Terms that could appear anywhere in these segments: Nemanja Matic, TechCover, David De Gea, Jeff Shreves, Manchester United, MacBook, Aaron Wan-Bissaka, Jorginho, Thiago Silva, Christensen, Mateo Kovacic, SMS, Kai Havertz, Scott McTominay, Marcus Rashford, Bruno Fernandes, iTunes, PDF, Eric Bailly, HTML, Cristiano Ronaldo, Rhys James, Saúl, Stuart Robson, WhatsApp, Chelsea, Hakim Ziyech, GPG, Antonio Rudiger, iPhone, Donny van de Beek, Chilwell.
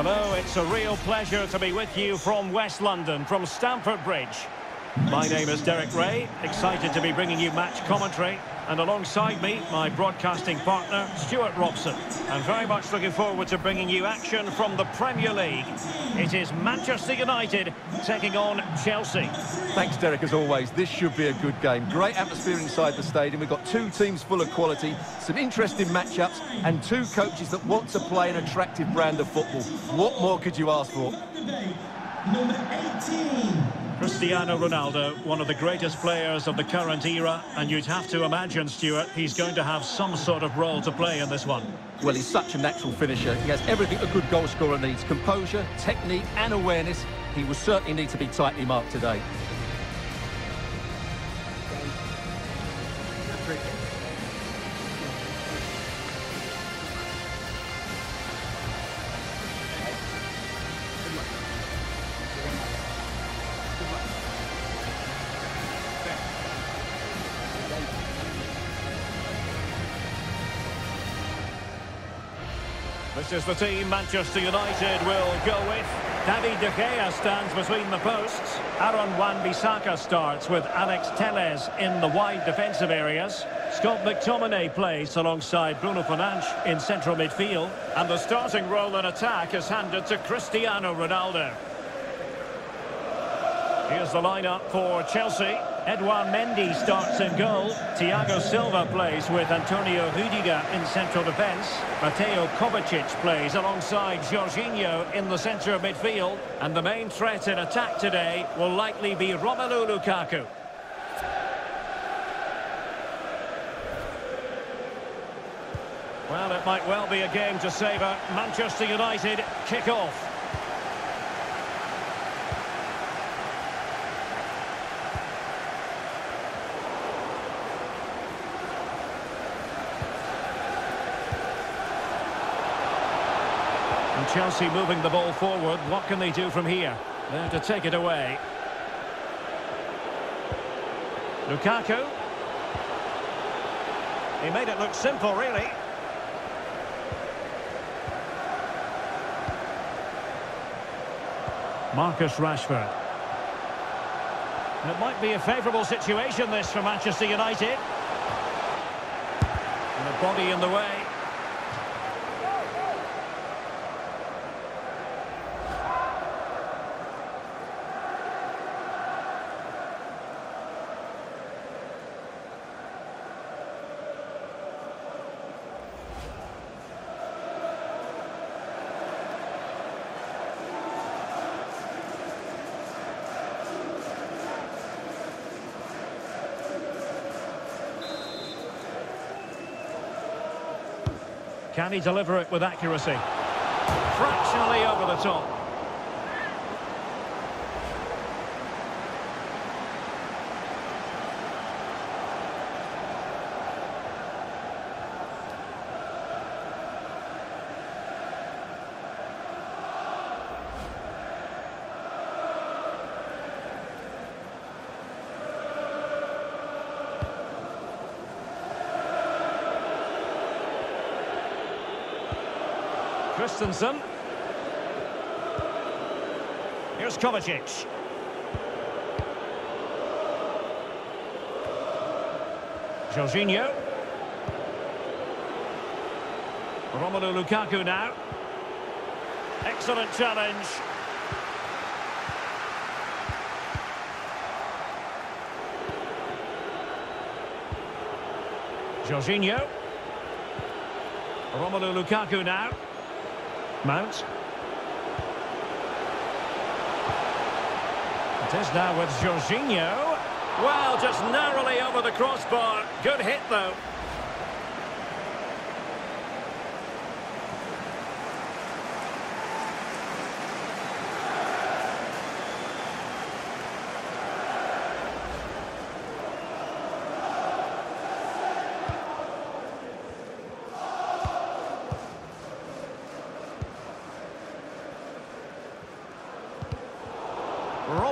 Hello, it's a real pleasure to be with you from West London, from Stamford Bridge. My name is Derek Ray, excited to be bringing you match commentary, and alongside me, my broadcasting partner, Stuart Robson. I'm very much looking forward to bringing you action from the Premier League. It is Manchester United taking on Chelsea. Thanks, Derek, as always. This should be a good game. Great atmosphere inside the stadium. We've got two teams full of quality, some interesting matchups, and two coaches that want to play an attractive brand of football. What more could you ask for? Number 18. Cristiano Ronaldo, one of the greatest players of the current era, and you'd have to imagine, Stuart, he's going to have some sort of role to play in this one. Well, he's such a natural finisher. He has everything a good goalscorer needs: composure, technique and awareness. He will certainly need to be tightly marked today. This is the team Manchester United will go with. David De Gea stands between the posts. Aaron Wan-Bissaka starts with Alex Telles in the wide defensive areas. Scott McTominay plays alongside Bruno Fernandes in central midfield. And the starting role in attack is handed to Cristiano Ronaldo. Here's the lineup for Chelsea. Edouard Mendy starts in goal. Thiago Silva plays with Antonio Rudiger in central defence. Mateo Kovacic plays alongside Jorginho in the centre of midfield. And the main threat in attack today will likely be Romelu Lukaku. Well, it might well be a game to savour. Manchester United kick off. Chelsea moving the ball forward. What can they do from here? They have to take it away. Lukaku. He made it look simple, really. Marcus Rashford. And it might be a favourable situation, this, for Manchester United. And the body in the way. Can he deliver it with accuracy? Fractionally over the top. Christensen. Here's Kovacic. Jorginho. Romelu Lukaku now. Excellent challenge. Jorginho. Romelu Lukaku now. Mount. It is now with Jorginho. Well, just narrowly over the crossbar. Good hit, though.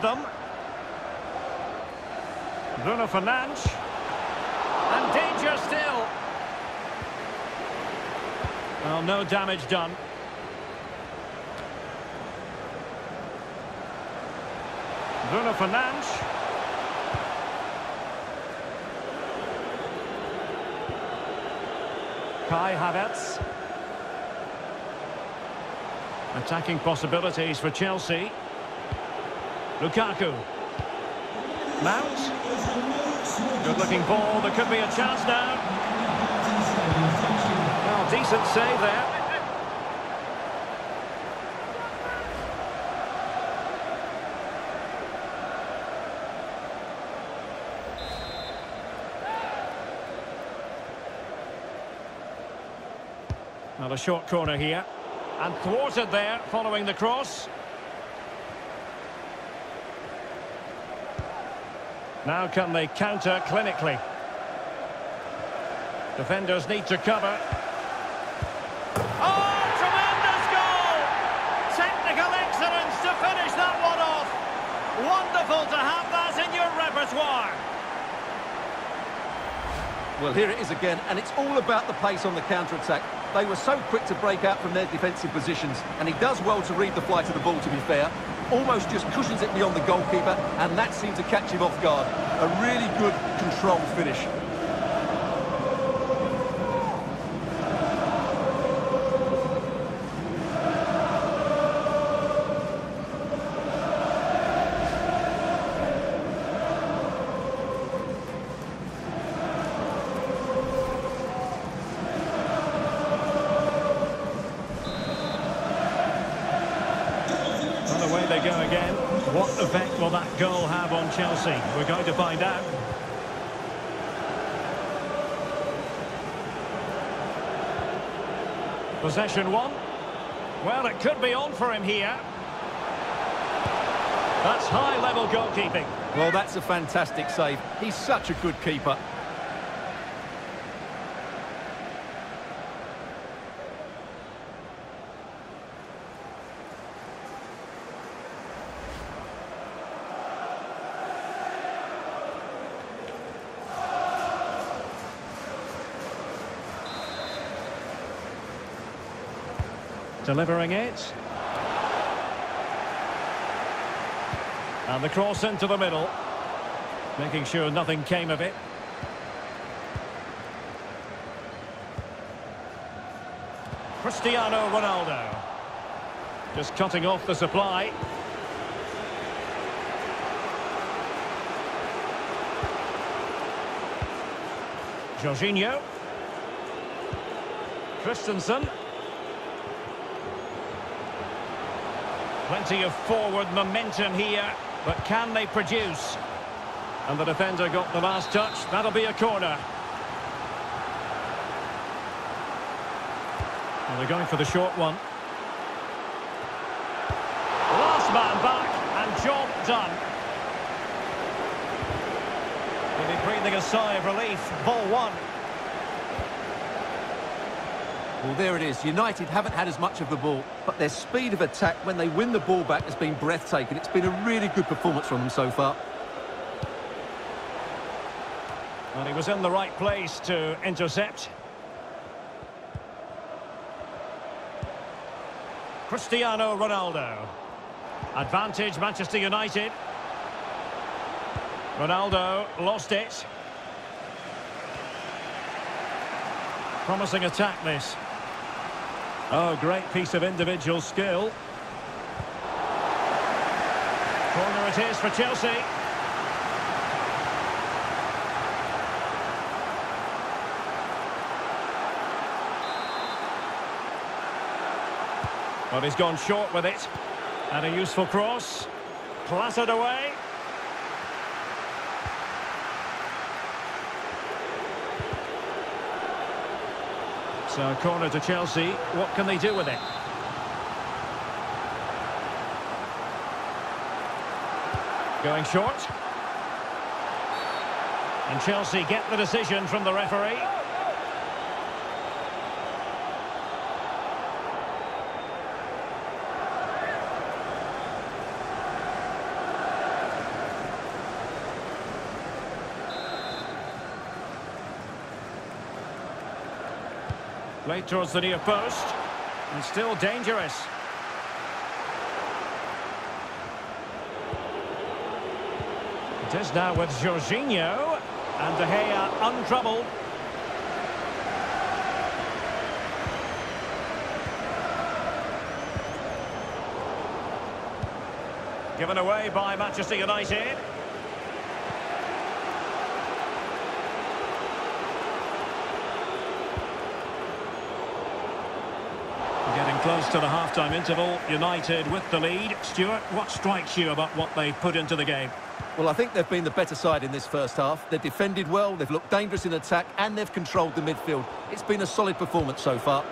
Them. Bruno Fernandes, and danger still. Well, no damage done. Bruno Fernandes. Kai Havertz. Attacking possibilities for Chelsea. Lukaku. Mount. Good-looking ball. There could be a chance now. Oh, decent save there. Another short corner here. And thwarted there following the cross. Now can they counter clinically? Defenders need to cover. Oh, tremendous goal! Technical excellence to finish that one off. Wonderful to have that in your repertoire. Well, here it is again, and it's all about the pace on the counter-attack. They were so quick to break out from their defensive positions, and he does well to read the flight of the ball, to be fair. Almost just cushions it beyond the goalkeeper, and that seemed to catch him off guard. A really good, controlled finish. Chelsea. We're going to find out. Possession one. Well, it could be on for him here. That's high-level goalkeeping. Well, that's a fantastic save. He's such a good keeper. Delivering it. And the cross into the middle. Making sure nothing came of it. Cristiano Ronaldo. Just cutting off the supply. Jorginho. Christensen. Plenty of forward momentum here, but can they produce? And the defender got the last touch. That'll be a corner. And they're going for the short one. Last man back, and job done. He'll be breathing a sigh of relief. Ball one. Well, there it is. United haven't had as much of the ball, but their speed of attack when they win the ball back has been breathtaking. It's been a really good performance from them so far. Well, he was in the right place to intercept. Cristiano Ronaldo. Advantage, Manchester United. Ronaldo lost it. Promising attack, this. Oh, great piece of individual skill. Corner it is for Chelsea. But he's gone short with it. And a useful cross. Clattered away. So, corner to Chelsea. What can they do with it? Going short. And Chelsea get the decision from the referee. Played towards the near post, and still dangerous. It is now with Jorginho, and De Gea untroubled. Given away by Manchester United. Getting close to the half-time interval, United with the lead. Stuart, what strikes you about what they put into the game? Well, I think they've been the better side in this first half. They've defended well, they've looked dangerous in attack, and they've controlled the midfield. It's been a solid performance so far.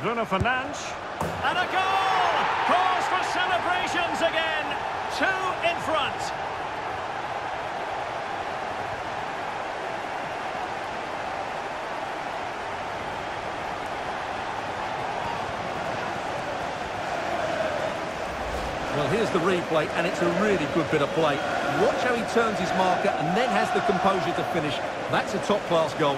Bruno Fernandes, and a goal! Cause for celebrations again! 2 in front. Well, here's the replay, and it's a really good bit of play. Watch how he turns his marker and then has the composure to finish. That's a top-class goal.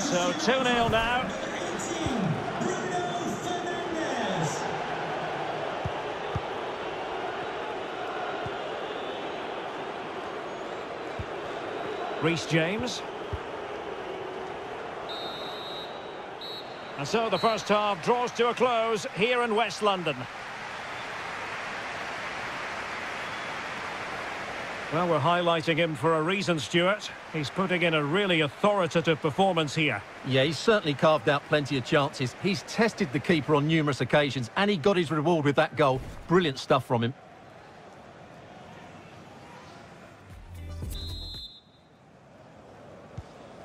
So 2-0 now. Bruno Fernandes. Rhys James. And so the first half draws to a close here in West London. Well, we're highlighting him for a reason, Stuart. He's putting in a really authoritative performance here. Yeah, he's certainly carved out plenty of chances. He's tested the keeper on numerous occasions, and he got his reward with that goal. Brilliant stuff from him.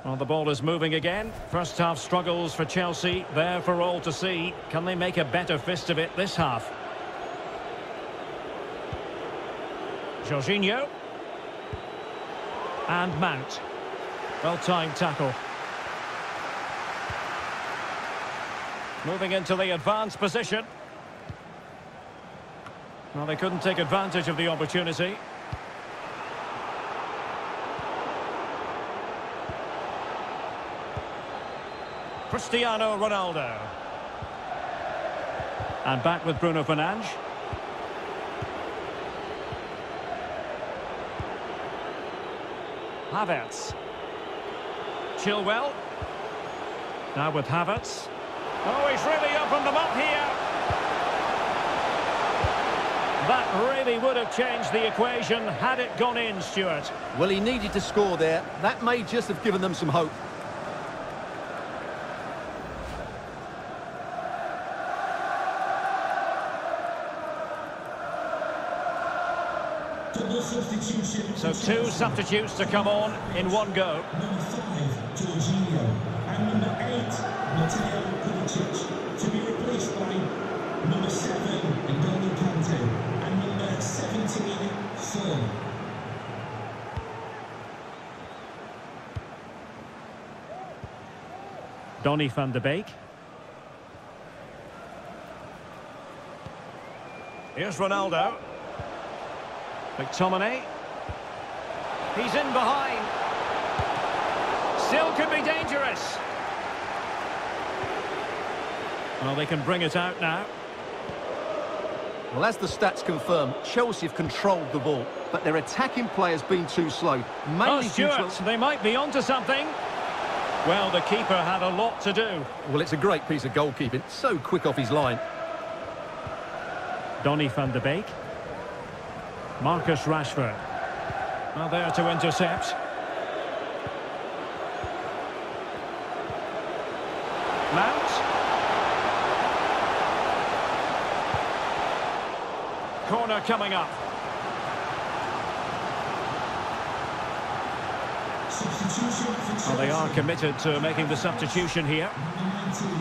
Well, the ball is moving again. First half struggles for Chelsea, there for all to see. Can they make a better fist of it this half? Jorginho. And Mount. Well-timed tackle. Moving into the advanced position. Well, they couldn't take advantage of the opportunity. Cristiano Ronaldo. And back with Bruno Fernandes. Havertz. Chilwell. Now with Havertz. Oh, he's really opened them up here. That really would have changed the equation had it gone in, Stuart. Well, he needed to score there. That may just have given them some hope. So 2 substitutes to come on in one go. Number 5, Jorginho, and number 8, Mateo Kovacic, to be replaced by number 7, N'Golo Kanté, and number 17, Saúl. Donny van de Beek. Here's Ronaldo. McTominay. He's in behind. Still could be dangerous. Well, they can bring it out now. Well, as the stats confirm, Chelsea have controlled the ball, but their attacking play has been too slow. Mainly Stuart, they might be onto something. Well, the keeper had a lot to do. Well, it's a great piece of goalkeeping. So quick off his line. Donny van de Beek. Marcus Rashford. Well, there to intercept. Mount. Corner coming up. Well, they are committed to making the substitution here. Mason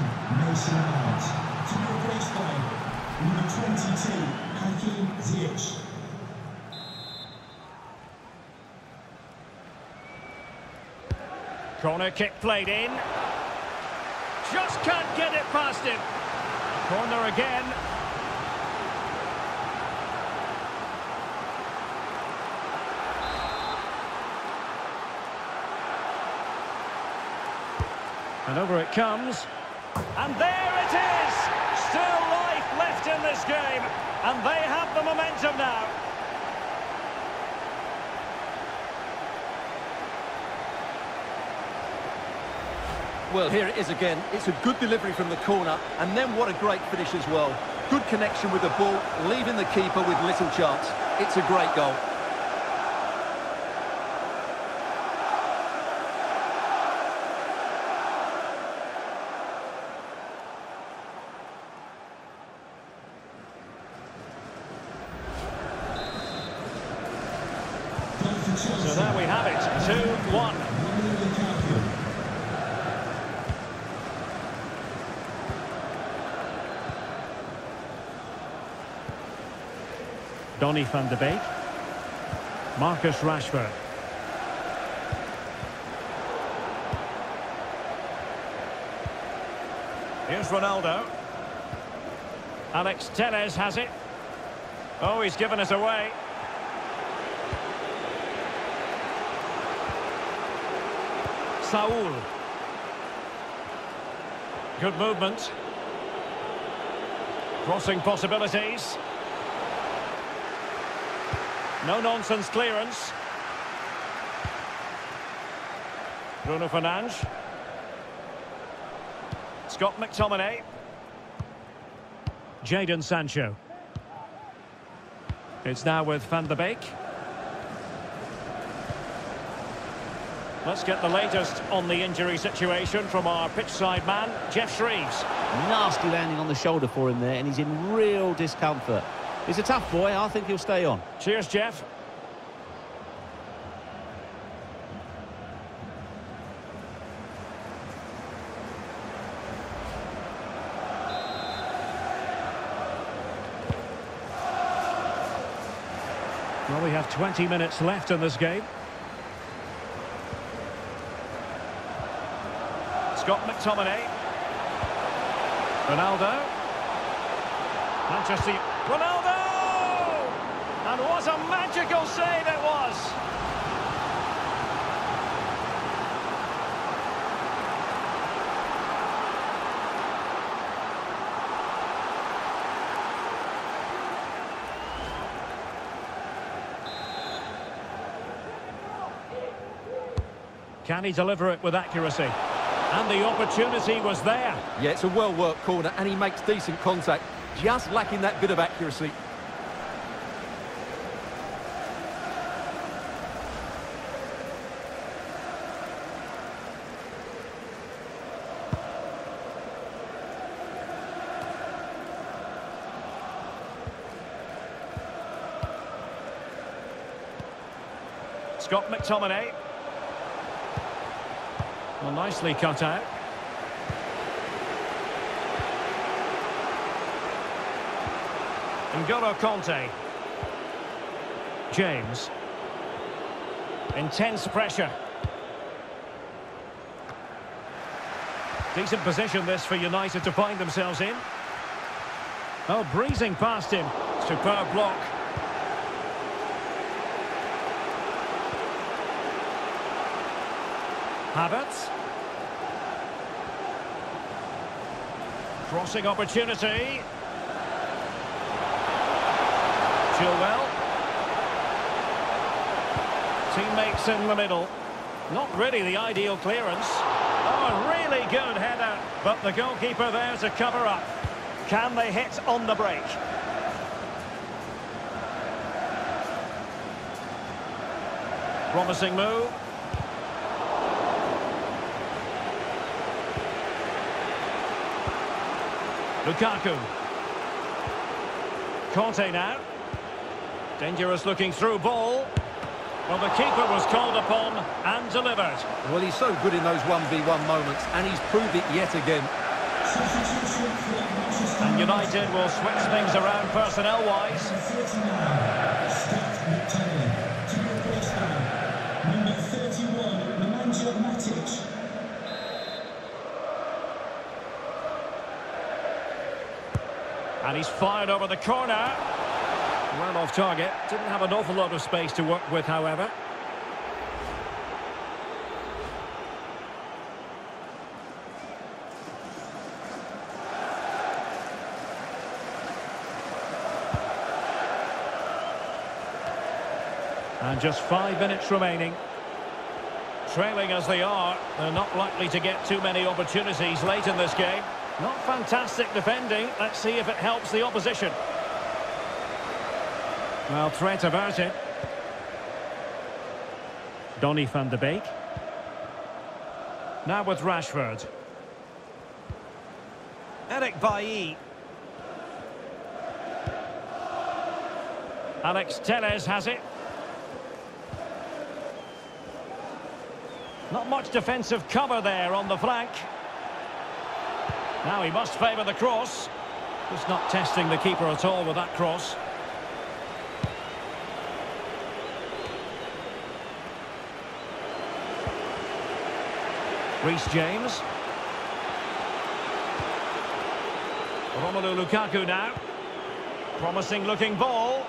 Mount. To be replaced by number 22, Hakim Ziyech. Corner kick played in. just can't get it past him. Corner again. And over it comes. And there it is! Still life left in this game. And they have the momentum now. Well, here it is again. It's a good delivery from the corner. And then what a great finish as well. Good connection with the ball, leaving the keeper with little chance. It's a great goal. So there we have it, 2-1. Donny van de Beek. Marcus Rashford. Here's Ronaldo. Alex Telles has it. Oh, he's given us away. Saúl. Good movement. Crossing possibilities. No-nonsense clearance. Bruno Fernandes. Scott McTominay. Jadon Sancho. It's now with Van de Beek. Let's get the latest on the injury situation from our pitchside man, Jeff Shreves. Nasty landing on the shoulder for him there, and he's in real discomfort. He's a tough boy. I think he'll stay on. Cheers, Jeff. Well, we have 20 minutes left in this game. Got McTominay. Ronaldo. Manchester. Ronaldo! And what a magical save it was! Can he deliver it with accuracy? And the opportunity was there. Yeah, it's a well-worked corner, and he makes decent contact, just lacking that bit of accuracy. Scott McTominay. Well, nicely cut out. N'Golo Kanté. James. Intense pressure. Decent position this for United to find themselves in. Oh, breezing past him. Superb block. Havertz. Crossing opportunity. Chilwell. Teammates in the middle. Not really the ideal clearance. Oh, a really good header, but the goalkeeper there to cover up. Can they hit on the break? Promising move. Lukaku. Conte now. Dangerous looking through ball. Well, the keeper was called upon and delivered. Well, he's so good in those 1v1 moments, and he's proved it yet again. And United will switch things around personnel-wise. Number 31, Nemanja Matic. And he's fired over the corner. Well off target. Didn't have an awful lot of space to work with, however. And just 5 minutes remaining. Trailing as they are, they're not likely to get too many opportunities late in this game. Not fantastic defending. Let's see if it helps the opposition. Well, threat averted. Donny van de Beek. Now with Rashford. Eric Bailly. Alex Telles has it. Not much defensive cover there on the flank. Now he must favour the cross. Just not testing the keeper at all with that cross. Rhys James. Romelu Lukaku now. Promising looking ball.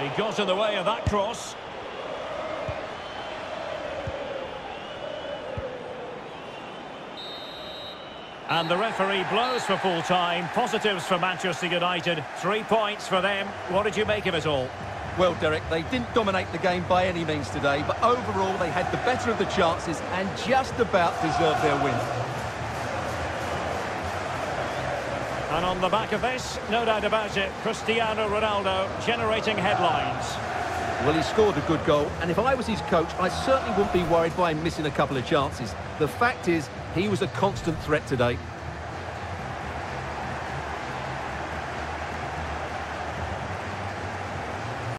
He got in the way of that cross. And the referee blows for full-time. Positives for Manchester United. 3 points for them. What did you make of it all? Well, Derek, they didn't dominate the game by any means today, but overall they had the better of the chances and just about deserved their win. And on the back of this, no doubt about it, Cristiano Ronaldo generating headlines. Well, he scored a good goal, and if I was his coach, I certainly wouldn't be worried by him missing a couple of chances. The fact is, he was a constant threat today.